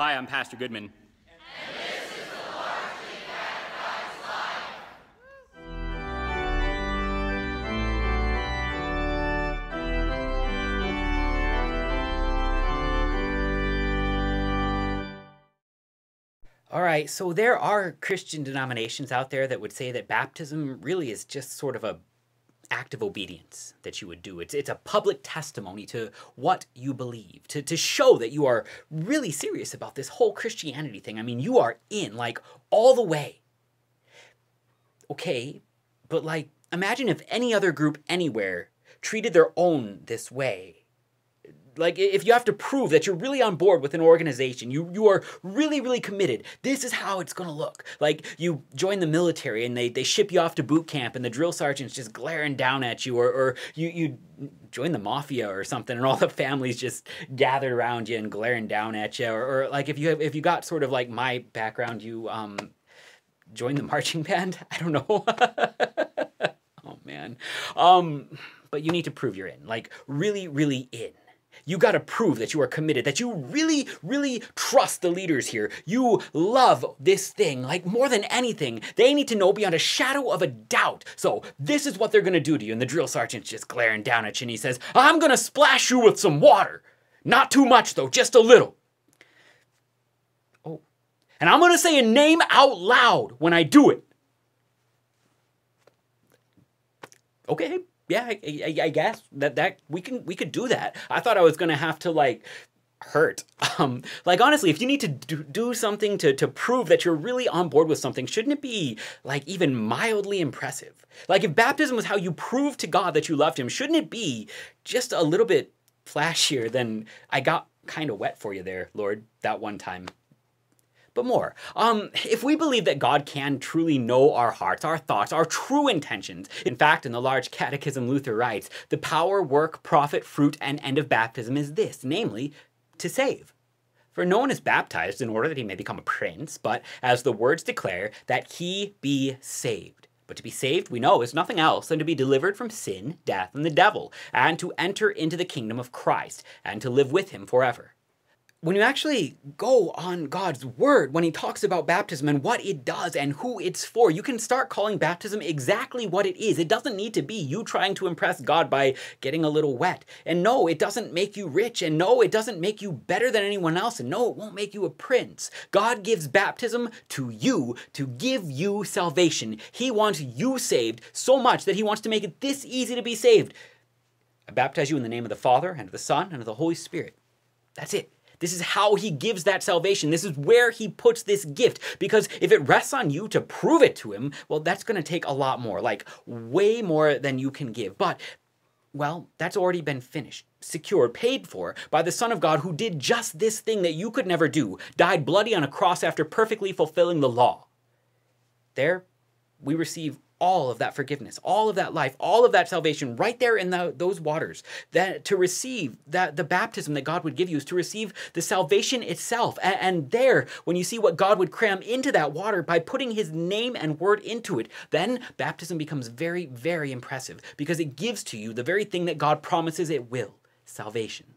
Hi, I'm Pastor Goodman. And this is The Largely Catechized Life. All right, so there are Christian denominations out there that would say that baptism really is just sort of a act of obedience that you would do. It's a public testimony to what you believe, to show that you are really serious about this whole Christianity thing. I mean, you are in, like, all the way. Okay, but, like, imagine if any other group anywhere treated their own this way. Like, if you have to prove that you're really on board with an organization, you are really, really committed, this is how it's going to look. Like, you join the military and they ship you off to boot camp and the drill sergeant's just glaring down at you, or you join the mafia or something and all the families just gathered around you and glaring down at you, or like if you got sort of like my background, you join the marching band? I don't know. Oh, man. But you need to prove you're in, like really, really in. You got to prove that you are committed, that you really, really trust the leaders here. You love this thing, like, more than anything. They need to know beyond a shadow of a doubt. So this is what they're going to do to you. And the drill sergeant's just glaring down at you and he says, I'm going to splash you with some water. Not too much, though, just a little. Oh, and I'm going to say a name out loud when I do it. Okay. Yeah, I guess that we could do that. I thought I was gonna have to, like, hurt. Like, honestly, if you need to do something to prove that you're really on board with something, shouldn't it be, like, even mildly impressive? Like, if baptism was how you proved to God that you loved him, shouldn't it be just a little bit flashier than I got kind of wet for you there, Lord, that one time? But more. If we believe that God can truly know our hearts, our thoughts, our true intentions, in fact, in the Large Catechism, Luther writes, the power, work, profit, fruit, and end of baptism is this, namely, to save. For no one is baptized in order that he may become a prince, but as the words declare, that he be saved. But to be saved, we know, is nothing else than to be delivered from sin, death, and the devil, and to enter into the kingdom of Christ, and to live with him forever. When you actually go on God's word, when he talks about baptism and what it does and who it's for, you can start calling baptism exactly what it is. It doesn't need to be you trying to impress God by getting a little wet. And no, it doesn't make you rich. And no, it doesn't make you better than anyone else. And no, it won't make you a prince. God gives baptism to you to give you salvation. He wants you saved so much that he wants to make it this easy to be saved. I baptize you in the name of the Father, and of the Son, and of the Holy Spirit. That's it. This is how he gives that salvation. This is where he puts this gift. Because if it rests on you to prove it to him, well, that's going to take a lot more, like way more than you can give. But, well, that's already been finished, secured, paid for by the Son of God who did just this thing that you could never do, died bloody on a cross after perfectly fulfilling the law. There, we receive all of that forgiveness, all of that life, all of that salvation right there in those waters. That to receive that the baptism that God would give you is to receive the salvation itself. And there, when you see what God would cram into that water by putting his name and word into it, then baptism becomes very, very impressive because it gives to you the very thing that God promises it will, salvation.